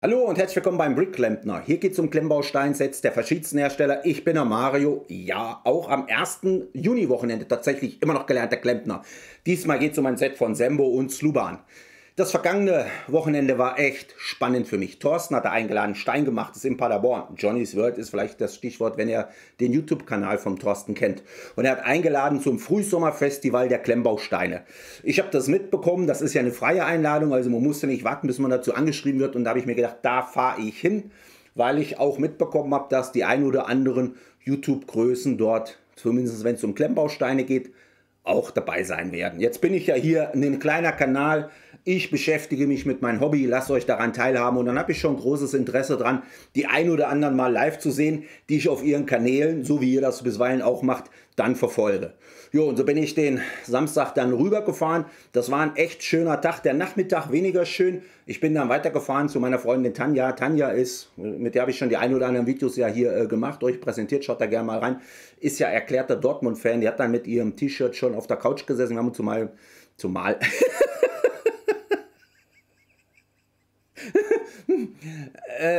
Hallo und herzlich willkommen beim Brickklemmpner. Hier geht es um Klemmbausteinsets der verschiedensten Hersteller. Ich bin der Mario, ja, auch am 1. Juni-Wochenende tatsächlich immer noch gelernter Klempner. Diesmal geht es um ein Set von Sembo und Sluban. Das vergangene Wochenende war echt spannend für mich. Thorsten hatte eingeladen, Stein gemacht, ist in Paderborn. Johnny's World ist vielleicht das Stichwort, wenn ihr den YouTube-Kanal vom Thorsten kennt. Und er hat eingeladen zum Frühsommerfestival der Klemmbausteine. Ich habe das mitbekommen, das ist ja eine freie Einladung, also man musste nicht warten, bis man dazu angeschrieben wird. Und da habe ich mir gedacht, da fahre ich hin, weil ich auch mitbekommen habe, dass die ein oder anderen YouTube-Größen dort, zumindest wenn es um Klemmbausteine geht, auch dabei sein werden. Jetzt bin ich ja hier ein kleiner Kanal, ich beschäftige mich mit meinem Hobby, lasst euch daran teilhaben und dann habe ich schon großes Interesse dran, die ein oder anderen mal live zu sehen, die ich auf ihren Kanälen, so wie ihr das bisweilen auch macht, dann verfolge. Jo, und so bin ich den Samstag dann rübergefahren. Das war ein echt schöner Tag, der Nachmittag weniger schön. Ich bin dann weitergefahren zu meiner Freundin Tanja. Tanja ist, mit der habe ich schon die ein oder anderen Videos ja hier gemacht, euch präsentiert, schaut da gerne mal rein. Ist ja erklärter Dortmund-Fan, die hat dann mit ihrem T-Shirt schon auf der Couch gesessen. Wir haben uns zumal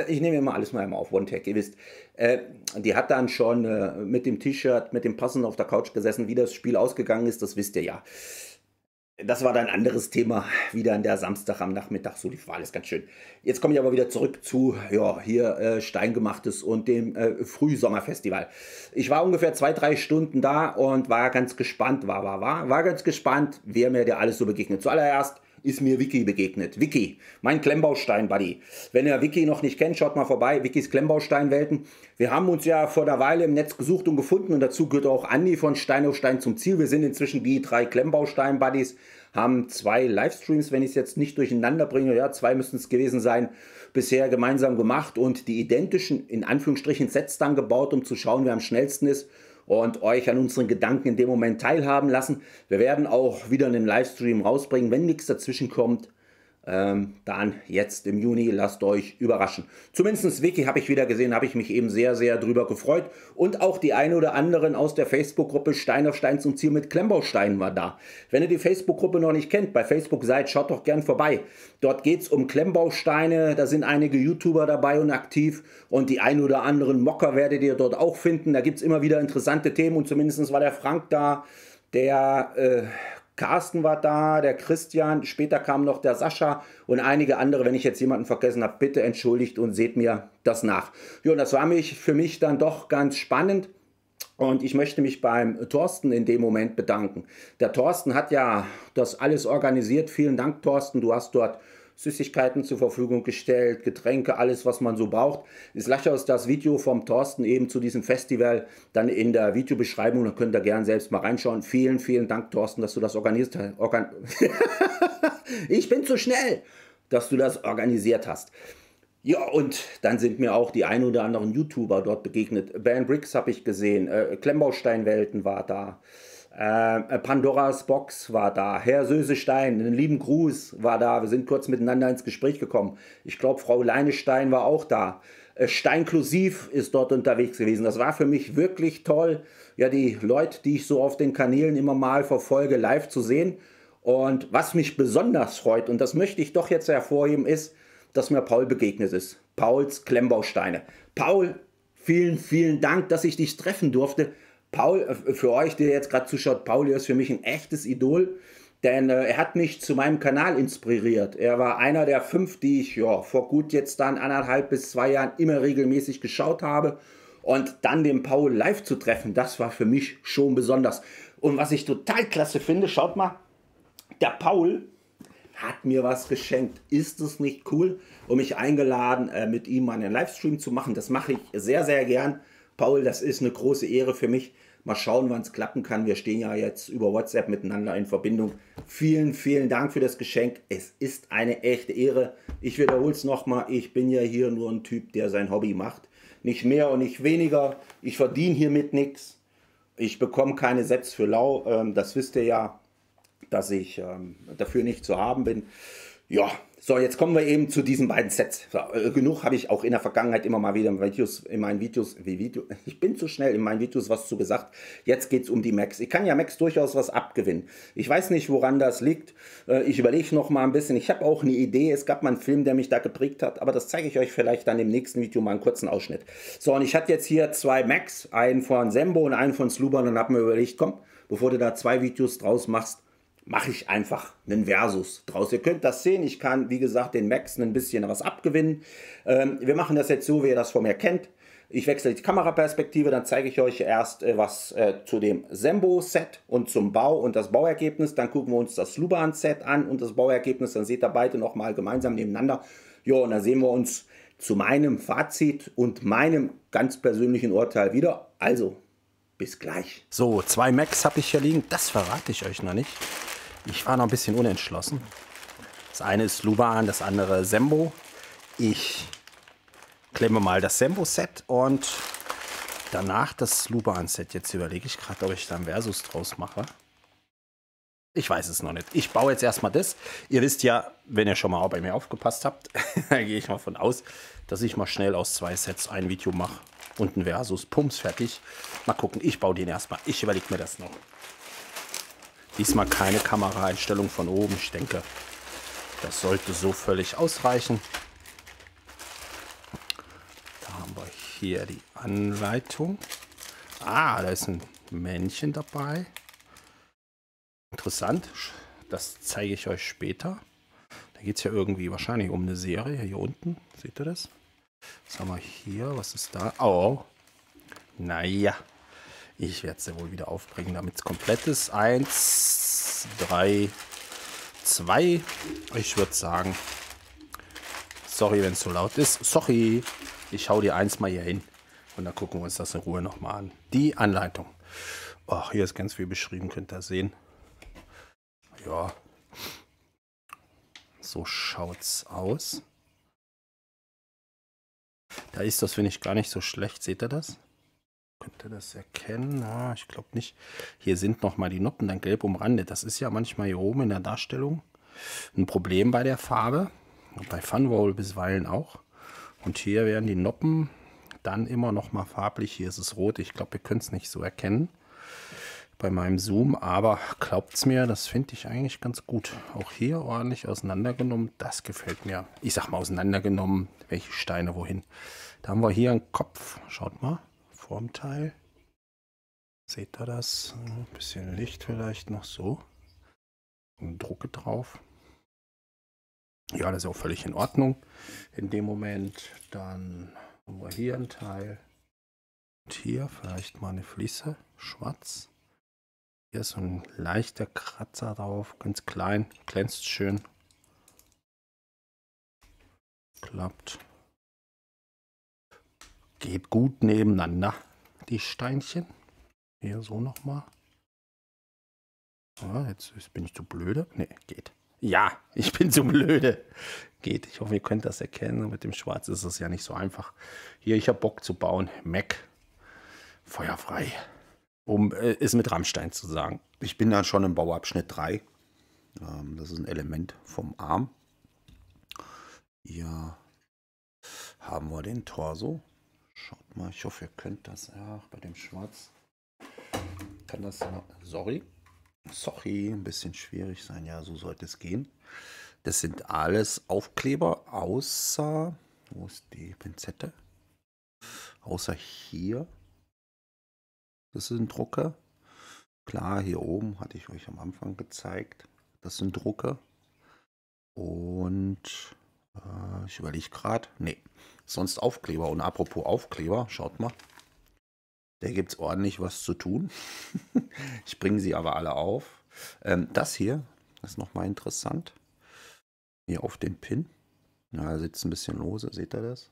ich nehme immer alles mal auf One Tag, ihr wisst. Die hat dann schon mit dem T-Shirt, mit dem passenden auf der Couch gesessen. Wie das Spiel ausgegangen ist, das wisst ihr ja. Das war dann ein anderes Thema, wieder an der Samstag am Nachmittag, so lief alles ganz schön. Jetzt komme ich aber wieder zurück zu, ja, hier Steingemachtes und dem Frühsommerfestival. Ich war ungefähr 2-3 Stunden da und war ganz gespannt, wer mir da alles so begegnet. Zuallererst ist mir Vicky begegnet. Vicky, mein Klemmbaustein-Buddy. Wenn ihr Vicky noch nicht kennt, schaut mal vorbei. Vickys Klemmbaustein-Welten. Wir haben uns ja vor einer Weile im Netz gesucht und gefunden und dazu gehört auch Andi von Stein auf Stein zum Ziel. Wir sind inzwischen die 3 Klemmbaustein-Buddies, haben 2 Livestreams, wenn ich es jetzt nicht durcheinander bringe, ja, 2 müssen es gewesen sein, bisher gemeinsam gemacht und die identischen, in Anführungsstrichen, Sets dann gebaut, um zu schauen, wer am schnellsten ist. Und euch an unseren Gedanken in dem Moment teilhaben lassen. Wir werden auch wieder einen Livestream rausbringen, wenn nichts dazwischen kommt. Dann jetzt im Juni, lasst euch überraschen. Zumindest Vicky habe ich wieder gesehen, habe ich mich eben sehr, sehr drüber gefreut. Und auch die ein oder anderen aus der Facebook-Gruppe Stein auf Stein zum Ziel mit Klemmbausteinen war da. Wenn ihr die Facebook-Gruppe noch nicht kennt, bei Facebook seid, schaut doch gern vorbei. Dort geht es um Klemmbausteine, da sind einige YouTuber dabei und aktiv. Und die ein oder anderen Mocker werdet ihr dort auch finden. Da gibt es immer wieder interessante Themen und zumindest war der Frank da, der Carsten war da, der Christian, später kam noch der Sascha und einige andere. Wenn ich jetzt jemanden vergessen habe, bitte entschuldigt und seht mir das nach. Ja, und das war für mich dann doch ganz spannend und ich möchte mich beim Thorsten in dem Moment bedanken. Der Thorsten hat ja das alles organisiert. Vielen Dank, Thorsten, du hast dort Süßigkeiten zur Verfügung gestellt, Getränke, alles, was man so braucht. Ist leicht aus das Video vom Thorsten eben zu diesem Festival dann in der Videobeschreibung. Da könnt ihr gerne selbst mal reinschauen. Vielen, vielen Dank, Thorsten, dass du das organisiert hast. Ich bin zu schnell, dass du das organisiert hast. Ja, und dann sind mir auch die ein oder anderen YouTuber dort begegnet. Ben Briggs habe ich gesehen, Klemmbaustein-Welten war da. Pandora's Box war da, Herr Sösestein, einen lieben Gruß war da, wir sind kurz miteinander ins Gespräch gekommen. Ich glaube, Frau Leinestein war auch da. Steinklusiv ist dort unterwegs gewesen. Das war für mich wirklich toll, ja, die Leute, die ich so auf den Kanälen immer mal verfolge, live zu sehen. Und was mich besonders freut, und das möchte ich doch jetzt hervorheben, ist, dass mir Paul begegnet ist. Pauls Klemmbausteine. Paul, vielen, vielen Dank, dass ich dich treffen durfte. Paul, für euch, der jetzt gerade zuschaut, Paul ist für mich ein echtes Idol, denn er hat mich zu meinem Kanal inspiriert. Er war einer der 5, die ich ja, vor gut jetzt dann 1,5 bis 2 Jahren immer regelmäßig geschaut habe. Und dann den Paul live zu treffen, das war für mich schon besonders. Und was ich total klasse finde, schaut mal, der Paul hat mir was geschenkt. Ist es nicht cool? Und mich eingeladen, mit ihm einen Livestream zu machen. Das mache ich sehr, sehr gern. Paul, das ist eine große Ehre für mich. Mal schauen, wann es klappen kann. Wir stehen ja jetzt über WhatsApp miteinander in Verbindung. Vielen, vielen Dank für das Geschenk. Es ist eine echte Ehre. Ich wiederhole es nochmal. Ich bin ja hier nur ein Typ, der sein Hobby macht. Nicht mehr und nicht weniger. Ich verdiene hiermit nichts. Ich bekomme keine Sets für lau. Das wisst ihr ja, dass ich dafür nicht zu haben bin. Ja, so, jetzt kommen wir eben zu diesen beiden Sets. So, genug habe ich auch in der Vergangenheit immer mal wieder in meinen Videos was zu gesagt. Jetzt geht es um die Macs. Ich kann ja Macs durchaus was abgewinnen. Ich weiß nicht, woran das liegt. Ich überlege noch mal ein bisschen. Ich habe auch eine Idee. Es gab mal einen Film, der mich da geprägt hat. Aber das zeige ich euch vielleicht dann im nächsten Video mal einen kurzen Ausschnitt. So, und ich hatte jetzt hier zwei Macs. Einen von Sembo und einen von Sluban. Und habe mir überlegt, komm, bevor du da zwei Videos draus machst, mache ich einfach einen Versus draus. Ihr könnt das sehen. Ich kann, wie gesagt, den Max ein bisschen was abgewinnen. Wir machen das jetzt so, wie ihr das von mir kennt. Ich wechsle die Kameraperspektive, dann zeige ich euch erst was zu dem Sembo-Set und zum Bau und das Bauergebnis. Dann gucken wir uns das Sluban-Set an und das Bauergebnis. Dann seht ihr beide nochmal gemeinsam nebeneinander. Jo, und dann sehen wir uns zu meinem Fazit und meinem ganz persönlichen Urteil wieder. Also, bis gleich. So, zwei Macs habe ich hier liegen. Das verrate ich euch noch nicht. Ich war noch ein bisschen unentschlossen. Das eine ist Sluban, das andere Sembo. Ich klemme mal das Sembo-Set und danach das Sluban-Set. Jetzt überlege ich gerade, ob ich da ein Versus draus mache. Ich weiß es noch nicht. Ich baue jetzt erstmal das. Ihr wisst ja, wenn ihr schon mal bei mir aufgepasst habt, da gehe ich mal von aus, dass ich mal schnell aus zwei Sets ein Video mache und ein Versus. Pumps, fertig. Mal gucken, ich baue den erstmal. Ich überlege mir das noch. Diesmal keine Kameraeinstellung von oben. Ich denke, das sollte so völlig ausreichen. Da haben wir hier die Anleitung. Ah, da ist ein Männchen dabei. Interessant, das zeige ich euch später. Da geht es ja irgendwie wahrscheinlich um eine Serie. Hier unten, seht ihr das? Was haben wir hier? Was ist da? Oh, naja. Ich werde es ja wohl wieder aufbringen, damit es komplett ist. 1, 3, 2. Ich würde sagen, sorry, wenn es so laut ist. Sorry, ich hau dir eins mal hier hin. Und dann gucken wir uns das in Ruhe nochmal an. Die Anleitung. Ach, hier ist ganz viel beschrieben, könnt ihr sehen. Ja, so schaut's aus. Da ist das, finde ich, gar nicht so schlecht. Seht ihr das? Könnt ihr das erkennen? Ah, ich glaube nicht. Hier sind nochmal die Noppen dann gelb umrandet. Das ist ja manchmal hier oben in der Darstellung ein Problem bei der Farbe. Und bei Funwall bisweilen auch. Und hier werden die Noppen dann immer nochmal farblich. Hier ist es rot. Ich glaube, ihr könnt es nicht so erkennen bei meinem Zoom. Aber glaubt es mir, das finde ich eigentlich ganz gut. Auch hier ordentlich auseinandergenommen. Das gefällt mir. Ich sag mal auseinandergenommen, welche Steine wohin. Da haben wir hier einen Kopf. Schaut mal. Formteil. Seht ihr das? Ein bisschen Licht vielleicht noch so. Und Drucke drauf. Ja, das ist auch völlig in Ordnung in dem Moment. Dann haben wir hier einen Teil. Und hier vielleicht mal eine Fliese. Schwarz. Hier ist so ein leichter Kratzer drauf. Ganz klein. Glänzt schön. Klappt. Geht gut nebeneinander, die Steinchen. Hier so nochmal. Ja, jetzt bin ich zu blöde. Ne, geht. Ja, ich bin zu blöde. Geht. Ich hoffe, ihr könnt das erkennen. Mit dem Schwarz ist es ja nicht so einfach. Hier, ich habe Bock zu bauen. Mac. Feuerfrei. Um es mit Rammstein zu sagen. Ich bin dann schon im Bauabschnitt 3. Das ist ein Element vom Arm. Hier haben wir den Torso. Schaut mal, ich hoffe, ihr könnt das. Ja, bei dem Schwarz kann das. Sorry. Sorry, ein bisschen schwierig sein. Ja, so sollte es gehen. Das sind alles Aufkleber, außer. Wo ist die Pinzette? Außer hier. Das sind Drucke. Klar, hier oben hatte ich euch am Anfang gezeigt. Das sind Drucke. Und. Ich überlege gerade. Nee, sonst Aufkleber. Und apropos Aufkleber, schaut mal. Da gibt es ordentlich was zu tun. Ich bringe sie aber alle auf. Das hier ist nochmal interessant. Hier auf dem Pin. Da sitzt ein bisschen lose, seht ihr das?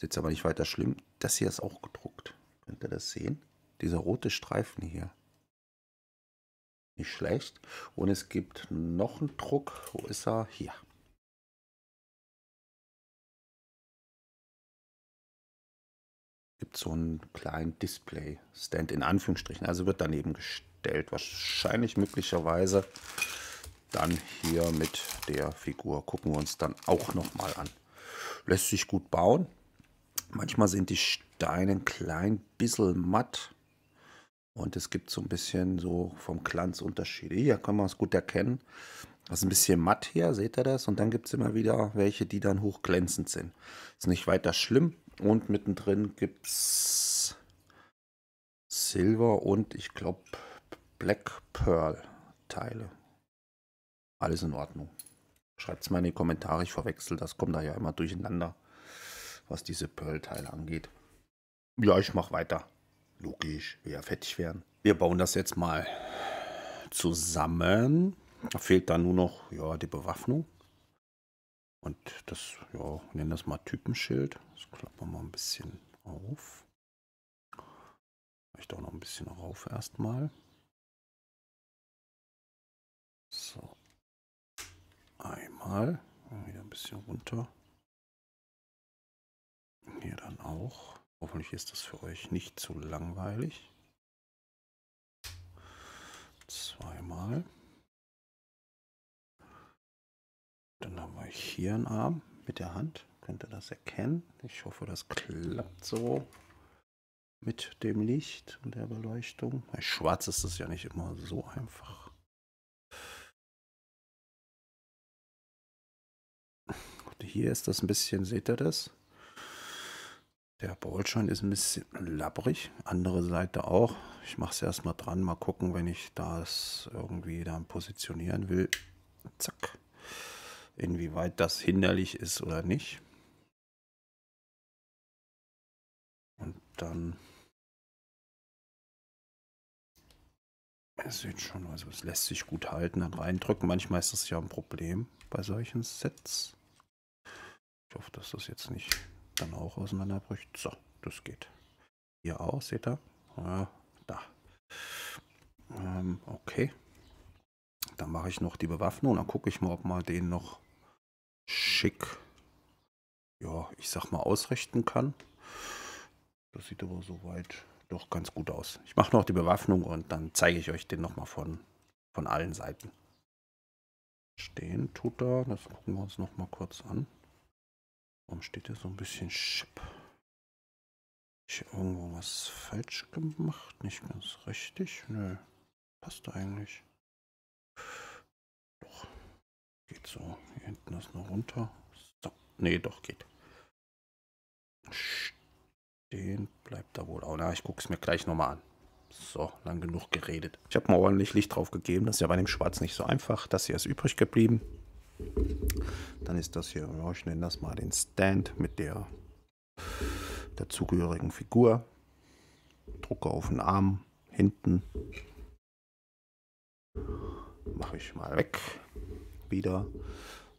Sitzt aber nicht weiter schlimm. Das hier ist auch gedruckt. Könnt ihr das sehen? Dieser rote Streifen hier. Nicht schlecht. Und es gibt noch einen Druck. Wo ist er? Hier. Gibt so einen kleinen Display-Stand in Anführungsstrichen, also wird daneben gestellt, wahrscheinlich möglicherweise dann hier mit der Figur gucken wir uns dann auch nochmal an. Lässt sich gut bauen. Manchmal sind die Steine ein klein bisschen matt. Und es gibt so ein bisschen so vom Glanz Unterschiede. Hier kann man es gut erkennen. Das ist ein bisschen matt hier, seht ihr das? Und dann gibt es immer wieder welche, die dann hochglänzend sind. Ist nicht weiter schlimm. Und mittendrin gibt es Silver und ich glaube Black Pearl Teile. Alles in Ordnung. Schreibt es mal in die Kommentare, ich verwechsel, das kommt da ja immer durcheinander, was diese Pearl Teile angeht. Ja, ich mache weiter. Logisch, wir ja fertig werden. Wir bauen das jetzt mal zusammen. Da fehlt dann nur noch ja, die Bewaffnung. Und das, ja, nennen das mal Typenschild. Das klappen wir mal ein bisschen auf. Vielleicht auch noch ein bisschen rauf erstmal. So. Einmal. Wieder ein bisschen runter. Hier dann auch. Hoffentlich ist das für euch nicht zu langweilig. Zweimal. Dann haben wir hier einen Arm mit der Hand. Könnt ihr das erkennen? Ich hoffe, das klappt so mit dem Licht und der Beleuchtung. Bei Schwarz ist das ja nicht immer so einfach. Und hier ist das ein bisschen, seht ihr das? Der Baustein ist ein bisschen labbrig, andere Seite auch. Ich mache es erstmal dran, mal gucken, wenn ich das irgendwie dann positionieren will. Zack. Inwieweit das hinderlich ist oder nicht. Und dann... Ihr seht schon, also es lässt sich gut halten, dann reindrücken. Manchmal ist das ja ein Problem bei solchen Sets. Ich hoffe, dass das jetzt nicht... dann auch auseinanderbricht. So, das geht. Hier auch, seht ihr? Ja, da. Okay. Dann mache ich noch die Bewaffnung. Dann gucke ich mal, ob man den noch schick, ja, ich sag mal, ausrichten kann. Das sieht aber soweit doch ganz gut aus. Ich mache noch die Bewaffnung und dann zeige ich euch den nochmal von allen Seiten. Stehen tut er. Das gucken wir uns nochmal kurz an. Warum steht hier so ein bisschen Schipp? Habe ich irgendwo was falsch gemacht? Nicht ganz richtig? Nö. Passt eigentlich. Doch. Geht so. Hier hinten ist noch runter. So. Nee, doch, geht. Stehen bleibt da wohl auch. Na, ich gucke es mir gleich nochmal an. So, lang genug geredet. Ich habe mal ordentlich Licht drauf gegeben. Das ist ja bei dem Schwarz nicht so einfach. Das hier ist übrig geblieben. Dann ist das hier, ja, ich nenne das mal den Stand mit der dazugehörigen Figur. Drucker auf den Arm, hinten. Mache ich mal weg. Wieder.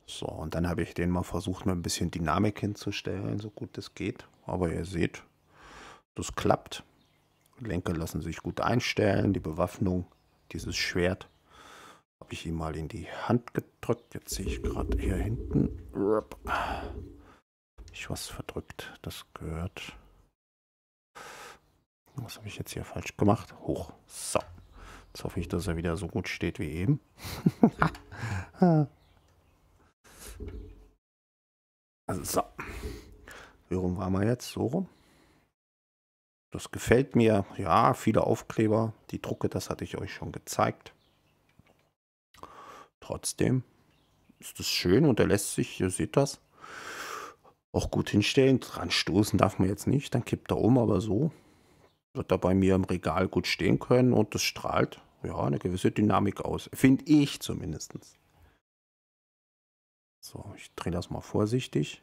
So, und dann habe ich den mal versucht, mal ein bisschen Dynamik hinzustellen, so gut es geht. Aber ihr seht, das klappt. Lenker lassen sich gut einstellen. Die Bewaffnung, dieses Schwert. Habe ich ihm mal in die Hand gedrückt. Jetzt sehe ich gerade hier hinten. Ich was verdrückt. Das gehört. Was habe ich jetzt hier falsch gemacht? Hoch. So. Jetzt hoffe ich, dass er wieder so gut steht wie eben. Also so. Wie rum waren wir jetzt? So rum. Das gefällt mir. Ja, viele Aufkleber. Die Drucke, das hatte ich euch schon gezeigt. Trotzdem ist das schön und er lässt sich, ihr seht das, auch gut hinstellen. Dran stoßen darf man jetzt nicht, dann kippt er um, aber so wird er bei mir im Regal gut stehen können und das strahlt ja eine gewisse Dynamik aus, finde ich zumindest. So, ich drehe das mal vorsichtig.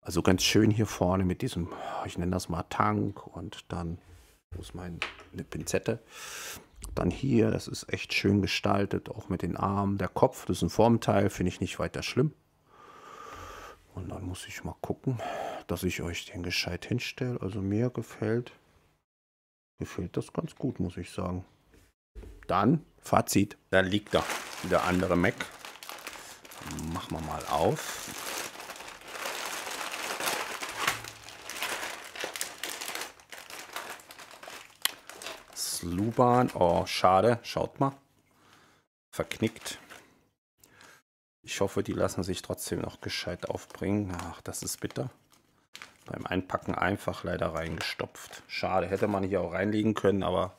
Also ganz schön hier vorne mit diesem, ich nenne das mal Tank und dann, wo ist meine Pinzette? Dann hier, das ist echt schön gestaltet, auch mit den Armen. Der Kopf, das ist ein Formteil, finde ich nicht weiter schlimm. Und dann muss ich mal gucken, dass ich euch den gescheit hinstelle. Also mir gefällt das ganz gut, muss ich sagen. Dann, Fazit, da liegt da der andere Mac. Machen wir mal auf. Sluban, oh schade, schaut mal, verknickt, Ich hoffe, die lassen sich trotzdem noch gescheit aufbringen. Ach, das ist bitter. Beim Einpacken einfach leider reingestopft. Schade, hätte man hier auch reinlegen können, aber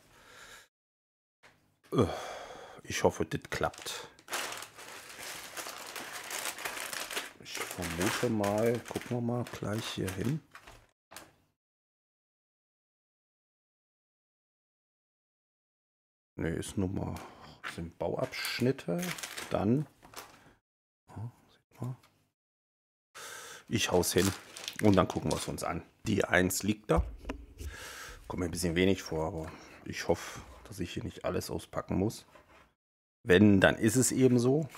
ich hoffe, das klappt. Ich vermute mal, gucken wir mal gleich hier hin. Ne, ist Nummer, sind Bauabschnitte, dann, sieht man. Ich hau's hin und dann gucken wir es uns an. Die 1 liegt da, kommt mir ein bisschen wenig vor, aber ich hoffe, dass ich hier nicht alles auspacken muss. Wenn, dann ist es eben so.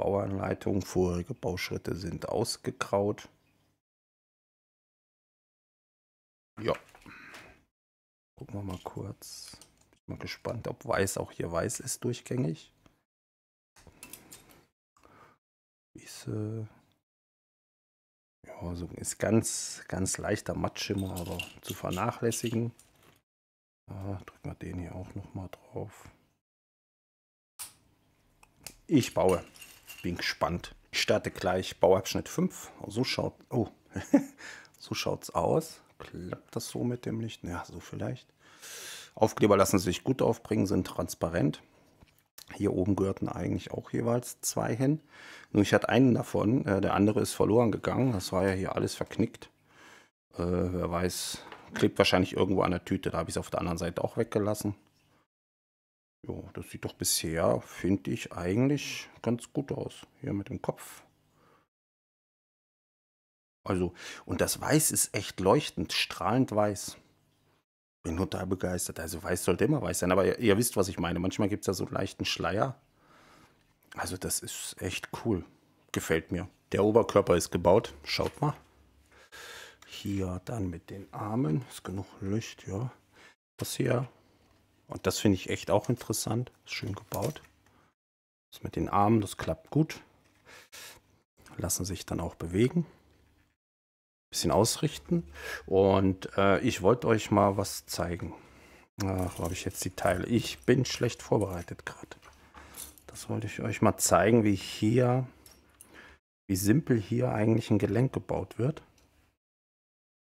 Bauanleitung, vorherige Bauschritte sind ausgegraut. Ja, gucken wir mal kurz. Bin mal gespannt, ob weiß auch hier weiß ist durchgängig. Ja, so ist ganz leichter Mattschimmer, aber zu vernachlässigen. Drücken wir den hier auch noch mal drauf. Ich baue. Bin gespannt. Ich starte gleich Bauabschnitt 5. So schaut, so schaut's aus. Klappt das so mit dem Licht? Ja, so vielleicht. Aufkleber lassen sich gut aufbringen, sind transparent. Hier oben gehörten eigentlich auch jeweils 2 hin. Nur ich hatte einen davon, der andere ist verloren gegangen. Das war ja hier alles verknickt. Wer weiß, klebt wahrscheinlich irgendwo an der Tüte. Da habe ich es auf der anderen Seite auch weggelassen. Ja, das sieht doch bisher, finde ich, eigentlich ganz gut aus. Hier mit dem Kopf. Also, und das Weiß ist echt leuchtend, strahlend weiß. Bin total begeistert. Also weiß sollte immer weiß sein, aber ihr wisst, was ich meine. Manchmal gibt es ja so einen leichten Schleier. Also das ist echt cool. Gefällt mir. Der Oberkörper ist gebaut. Schaut mal. Hier dann mit den Armen. Ist genug Licht, ja. Das hier. Und das finde ich echt auch interessant. Ist schön gebaut. Das mit den Armen, das klappt gut. Lassen sich dann auch bewegen. Bisschen ausrichten und ich wollte euch mal was zeigen. Ach, wo habe ich jetzt die Teile? Ich bin schlecht vorbereitet gerade. Das wollte ich euch mal zeigen, wie hier, wie simpel hier eigentlich ein Gelenk gebaut wird.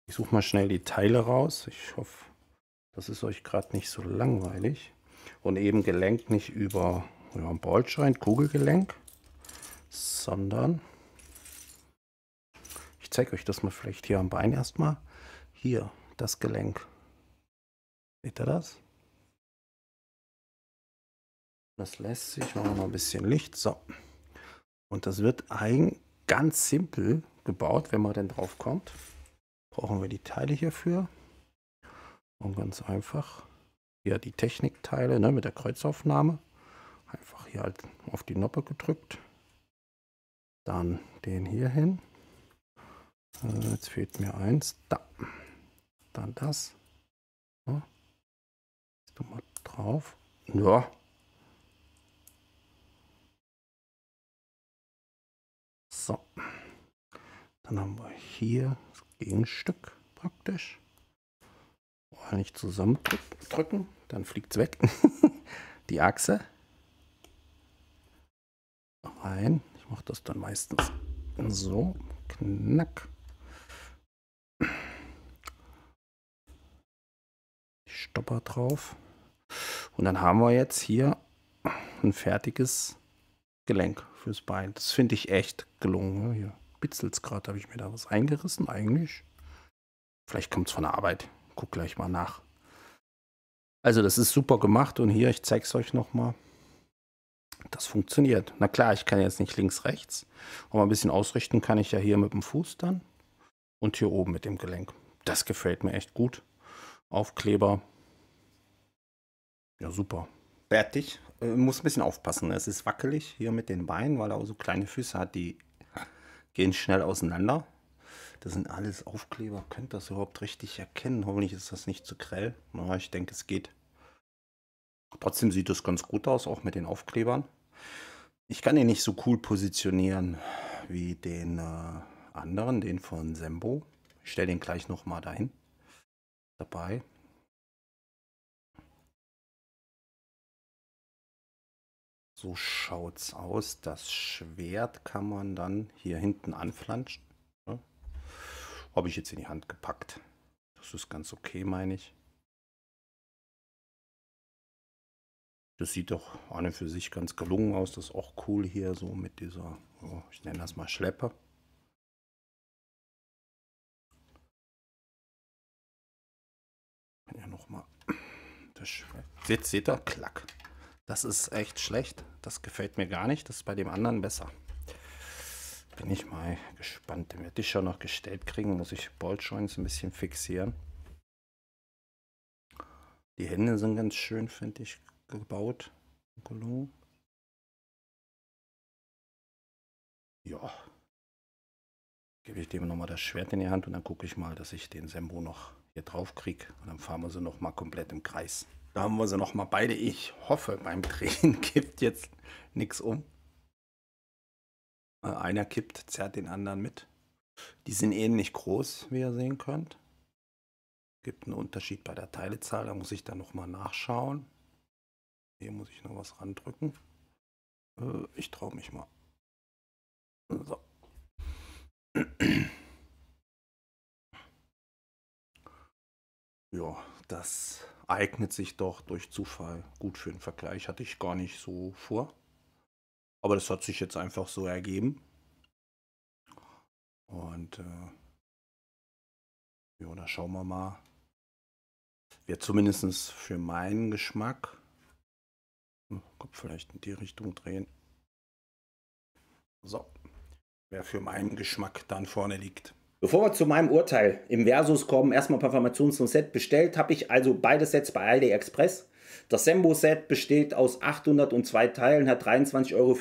Ich suche mal schnell die Teile raus. Ich hoffe, das ist euch gerade nicht so langweilig. Und eben Gelenk nicht über einen Ballstein, Kugelgelenk, sondern ich zeige euch das mal vielleicht hier am Bein erstmal. Hier, das Gelenk. Seht ihr das? Das lässt sich, machen wir mal ein bisschen Licht. So. Und das wird ganz simpel gebaut, wenn man denn drauf kommt. Brauchen wir die Teile hierfür. Und ganz einfach hier die Technikteile, ne, mit der Kreuzaufnahme. Einfach hier halt auf die Noppe gedrückt. Dann den hier hin. Jetzt fehlt mir eins. Da. Dann das. Ja. Du mal drauf. Ja. So. Dann haben wir hier das Gegenstück praktisch. Brauche nicht zusammendrücken, dann fliegt es weg. Die Achse. Rein. Ich mache das dann meistens so. Knack. Stopper drauf und dann haben wir jetzt hier ein fertiges Gelenk fürs Bein. Das finde ich echt gelungen. Hier bitzelt es gerade, habe ich mir da was eingerissen eigentlich. Vielleicht kommt es von der Arbeit. Guck gleich mal nach. Also das ist super gemacht und hier, ich zeige es euch nochmal. Das funktioniert. Na klar, ich kann jetzt nicht links, rechts, aber ein bisschen ausrichten kann ich ja hier mit dem Fuß dann und hier oben mit dem Gelenk. Das gefällt mir echt gut. Aufkleber. Ja, super. Fertig. Muss ein bisschen aufpassen. Es ist wackelig hier mit den Beinen, weil er auch so kleine Füße hat, die gehen schnell auseinander. Das sind alles Aufkleber. Könnt ihr das überhaupt richtig erkennen? Hoffentlich ist das nicht zu grell. Na, ich denke, es geht. Trotzdem sieht es ganz gut aus, auch mit den Aufklebern. Ich kann den nicht so cool positionieren wie den anderen, den von Sembo. Ich stelle den gleich nochmal dahin. Dabei. So schaut's aus. Das Schwert kann man dann hier hinten anflanschen. Ja. Habe ich jetzt in die Hand gepackt. Das ist ganz okay, meine ich. Das sieht doch an und für sich ganz gelungen aus. Das ist auch cool hier so mit dieser, oh, ich nenne das mal Schleppe. Ja, nochmal. Seht ihr? Klack. Das ist echt schlecht. Das gefällt mir gar nicht. Das ist bei dem anderen besser. Bin ich mal gespannt. Den werde ich schon noch gestellt kriegen. Muss ich Balljoints ein bisschen fixieren. Die Hände sind ganz schön, finde ich, gebaut. Gelungen. Ja. Gebe ich dem nochmal das Schwert in die Hand und dann gucke ich mal, dass ich den Sembo noch hier drauf kriege. Und dann fahren wir sie nochmal komplett im Kreis. Da haben wir sie nochmal beide. Ich hoffe, beim Drehen kippt jetzt nichts um. Einer kippt, zerrt den anderen mit. Die sind ähnlich groß, wie ihr sehen könnt. Gibt einen Unterschied bei der Teilezahl, da muss ich dann nochmal nachschauen. Hier muss ich noch was randrücken. Ich traue mich mal. So. Ja, das eignet sich doch durch Zufall gut für den Vergleich. Hatte ich gar nicht so vor. Aber das hat sich jetzt einfach so ergeben. Und ja, da schauen wir mal. Wäre zumindest für meinen Geschmack. Kommt vielleicht in die Richtung drehen. So. Wer für meinen Geschmack dann vorne liegt. Bevor wir zu meinem Urteil im Versus kommen, erstmal ein paar Informationen zum Set. Bestellt habe ich also beide Sets bei AliExpress. Das Sembo-Set besteht aus 802 Teilen, hat 23,84 Euro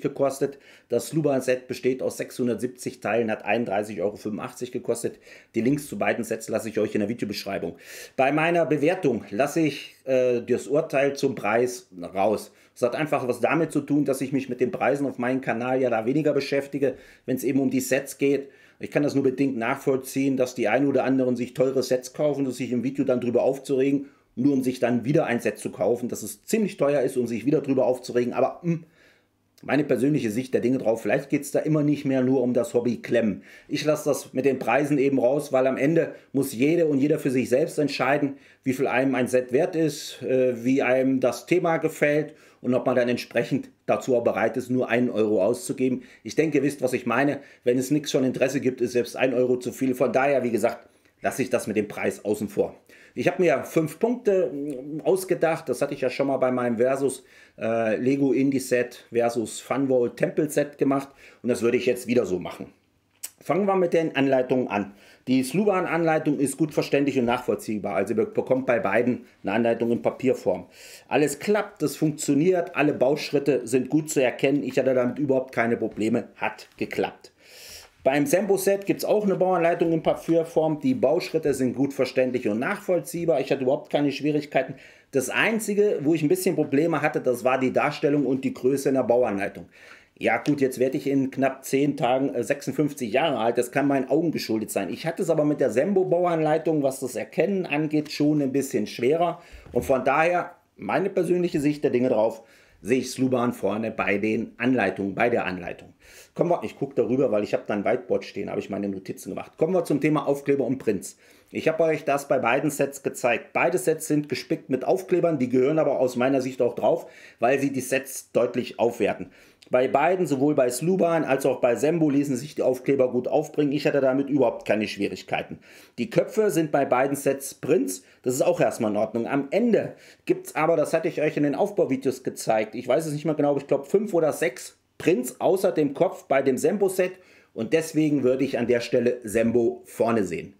gekostet. Das Sluban-Set besteht aus 670 Teilen, hat 31,85 Euro gekostet. Die Links zu beiden Sets lasse ich euch in der Videobeschreibung. Bei meiner Bewertung lasse ich das Urteil zum Preis raus. Das hat einfach was damit zu tun, dass ich mich mit den Preisen auf meinem Kanal ja da weniger beschäftige, wenn es eben um die Sets geht. Ich kann das nur bedingt nachvollziehen, dass die einen oder anderen sich teure Sets kaufen und sich im Video dann drüber aufzuregen, nur um sich dann wieder ein Set zu kaufen, dass es ziemlich teuer ist, um sich wieder drüber aufzuregen. Aber meine persönliche Sicht der Dinge drauf, vielleicht geht es da immer nicht mehr nur um das Hobby Klemmen. Ich lasse das mit den Preisen eben raus, weil am Ende muss jede und jeder für sich selbst entscheiden, wie viel einem ein Set wert ist, wie einem das Thema gefällt und ob man dann entsprechend dazu auch bereit ist, nur einen Euro auszugeben. Ich denke, ihr wisst, was ich meine. Wenn es nichts schon Interesse gibt, ist selbst ein Euro zu viel. Von daher, wie gesagt, lasse ich das mit dem Preis außen vor. Ich habe mir 5 Punkte ausgedacht, das hatte ich ja schon mal bei meinem Versus Lego Indie Set versus Funworld Temple Set gemacht und das würde ich jetzt wieder so machen. Fangen wir mit den Anleitungen an. Die Sluban-Anleitung ist gut verständlich und nachvollziehbar, also ihr bekommt bei beiden eine Anleitung in Papierform. Alles klappt, es funktioniert, alle Bauschritte sind gut zu erkennen, ich hatte damit überhaupt keine Probleme, hat geklappt. Beim Sembo-Set gibt es auch eine Bauanleitung in Papierform. Die Bauschritte sind gut verständlich und nachvollziehbar. Ich hatte überhaupt keine Schwierigkeiten. Das Einzige, wo ich ein bisschen Probleme hatte, das war die Darstellung und die Größe in der Bauanleitung. Ja gut, jetzt werde ich in knapp 10 Tagen 56 Jahre alt. Das kann meinen Augen geschuldet sein. Ich hatte es aber mit der Sembo-Bauanleitung, was das Erkennen angeht, schon ein bisschen schwerer. Und von daher, meine persönliche Sicht der Dinge drauf, sehe ich Sluban vorne bei den Anleitungen, bei der Anleitung. Kommen wir, ich gucke darüber, weil ich habe da ein Whiteboard stehen, habe ich meine Notizen gemacht. Kommen wir zum Thema Aufkleber und Prints. Ich habe euch das bei beiden Sets gezeigt. Beide Sets sind gespickt mit Aufklebern, die gehören aber aus meiner Sicht auch drauf, weil sie die Sets deutlich aufwerten. Bei beiden, sowohl bei Sluban als auch bei Sembo, ließen sich die Aufkleber gut aufbringen. Ich hatte damit überhaupt keine Schwierigkeiten. Die Köpfe sind bei beiden Sets Prints. Das ist auch erstmal in Ordnung. Am Ende gibt es aber, das hatte ich euch in den Aufbauvideos gezeigt, ich weiß es nicht mehr genau, ich glaube 5 oder 6 Prints außer dem Kopf bei dem Sembo-Set. Und deswegen würde ich an der Stelle Sembo vorne sehen.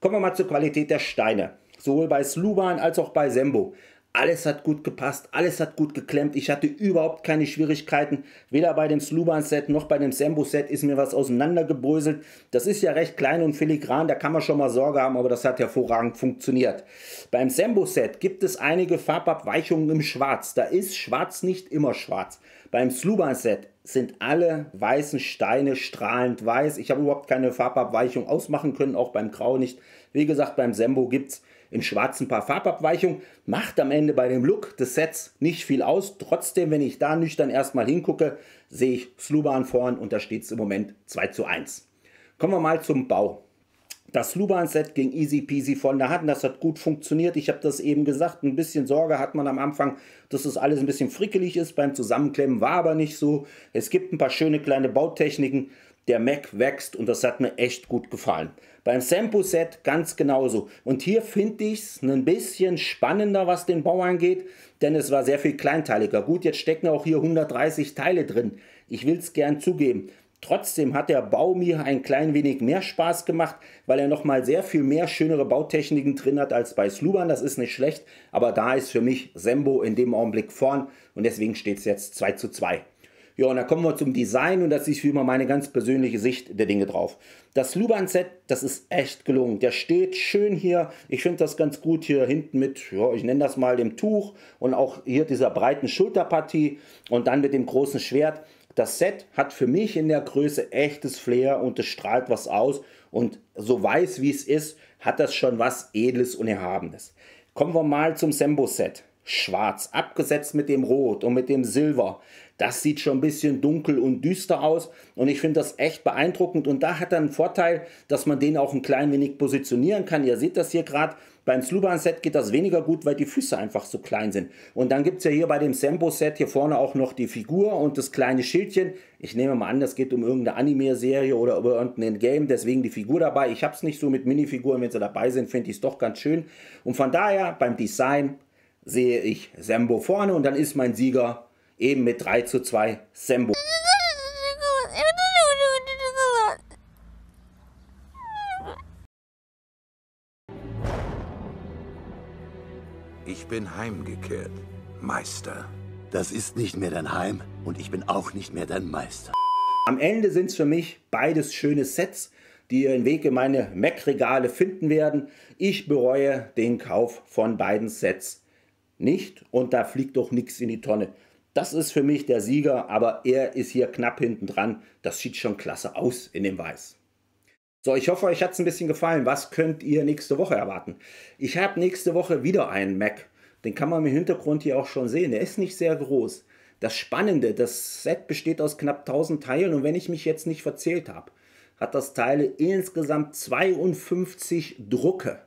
Kommen wir mal zur Qualität der Steine. Sowohl bei Sluban als auch bei Sembo. Alles hat gut gepasst, alles hat gut geklemmt. Ich hatte überhaupt keine Schwierigkeiten. Weder bei dem Sluban-Set noch bei dem Sembo-Set ist mir was auseinandergebröselt. Das ist ja recht klein und filigran, da kann man schon mal Sorge haben, aber das hat hervorragend funktioniert. Beim Sembo-Set gibt es einige Farbabweichungen im Schwarz. Da ist Schwarz nicht immer schwarz. Beim Sluban-Set sind alle weißen Steine strahlend weiß. Ich habe überhaupt keine Farbabweichung ausmachen können, auch beim Grau nicht. Wie gesagt, beim Sembo gibt es in schwarz ein paar Farbabweichungen. Macht am Ende bei dem Look des Sets nicht viel aus. Trotzdem, wenn ich da nüchtern erstmal hingucke, sehe ich Sluban vorn und da steht es im Moment 2:1. Kommen wir mal zum Bau. Das Sluban-Set ging easy peasy von der Hand, das hat gut funktioniert. Ich habe das eben gesagt, ein bisschen Sorge hat man am Anfang, dass das alles ein bisschen frickelig ist. Beim Zusammenklemmen war aber nicht so. Es gibt ein paar schöne kleine Bautechniken. Der Mac wächst und das hat mir echt gut gefallen. Beim Sembo-Set ganz genauso. Und hier finde ich es ein bisschen spannender, was den Bau angeht, denn es war sehr viel kleinteiliger. Gut, jetzt stecken auch hier 130 Teile drin. Ich will es gern zugeben. Trotzdem hat der Bau mir ein klein wenig mehr Spaß gemacht, weil er nochmal sehr viel mehr schönere Bautechniken drin hat als bei Sluban. Das ist nicht schlecht, aber da ist für mich Sembo in dem Augenblick vorn und deswegen steht es jetzt 2:2. Ja, und dann kommen wir zum Design und das ist wie immer meine ganz persönliche Sicht der Dinge drauf. Das Sluban-Set, das ist echt gelungen. Der steht schön hier. Ich finde das ganz gut hier hinten mit, ja, ich nenne das mal dem Tuch und auch hier dieser breiten Schulterpartie und dann mit dem großen Schwert. Das Set hat für mich in der Größe echtes Flair und es strahlt was aus und so weiß wie es ist, hat das schon was Edles und Erhabenes. Kommen wir mal zum Sembo-Set. Schwarz, abgesetzt mit dem Rot und mit dem Silber. Das sieht schon ein bisschen dunkel und düster aus und ich finde das echt beeindruckend und da hat er einen Vorteil, dass man den auch ein klein wenig positionieren kann. Ihr seht das hier gerade, beim Sluban-Set geht das weniger gut, weil die Füße einfach so klein sind. Und dann gibt es ja hier bei dem Sembo-Set hier vorne auch noch die Figur und das kleine Schildchen. Ich nehme mal an, das geht um irgendeine Anime-Serie oder über irgendein Game, deswegen die Figur dabei. Ich habe es nicht so mit Minifiguren, wenn sie dabei sind, finde ich es doch ganz schön. Und von daher beim Design sehe ich Sembo vorne und dann ist mein Sieger eben mit 3:2 Sembo. Ich bin heimgekehrt, Meister. Das ist nicht mehr dein Heim und ich bin auch nicht mehr dein Meister. Am Ende sind es für mich beides schöne Sets, die ihren Weg in meine Mac-Regale finden werden. Ich bereue den Kauf von beiden Sets nicht und da fliegt doch nichts in die Tonne. Das ist für mich der Sieger, aber er ist hier knapp hinten dran. Das sieht schon klasse aus in dem Weiß. So, ich hoffe, euch hat es ein bisschen gefallen. Was könnt ihr nächste Woche erwarten? Ich habe nächste Woche wieder einen Mac. Den kann man im Hintergrund hier auch schon sehen. Der ist nicht sehr groß. Das Spannende, das Set besteht aus knapp 1000 Teilen und wenn ich mich jetzt nicht verzählt habe, hat das Teile insgesamt 52 Drucke.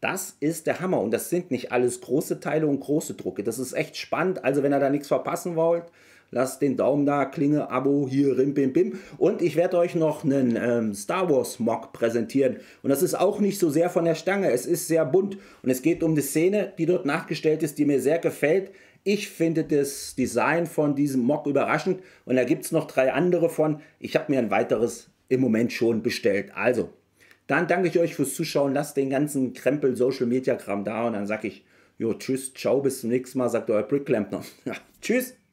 Das ist der Hammer und das sind nicht alles große Teile und große Drucke. Das ist echt spannend. Also wenn ihr da nichts verpassen wollt, lasst den Daumen da, Klinge, Abo, hier, rim, bim, bim. Und ich werde euch noch einen Star Wars Mock präsentieren. Und das ist auch nicht so sehr von der Stange. Es ist sehr bunt und es geht um eine Szene, die dort nachgestellt ist, die mir sehr gefällt. Ich finde das Design von diesem Mock überraschend und da gibt es noch 3 andere von. Ich habe mir ein weiteres im Moment schon bestellt. Also, dann danke ich euch fürs Zuschauen, lasst den ganzen Krempel Social Media Kram da und dann sage ich, jo, tschüss, ciao, bis zum nächsten Mal, sagt euer Brickklemmpner. Tschüss!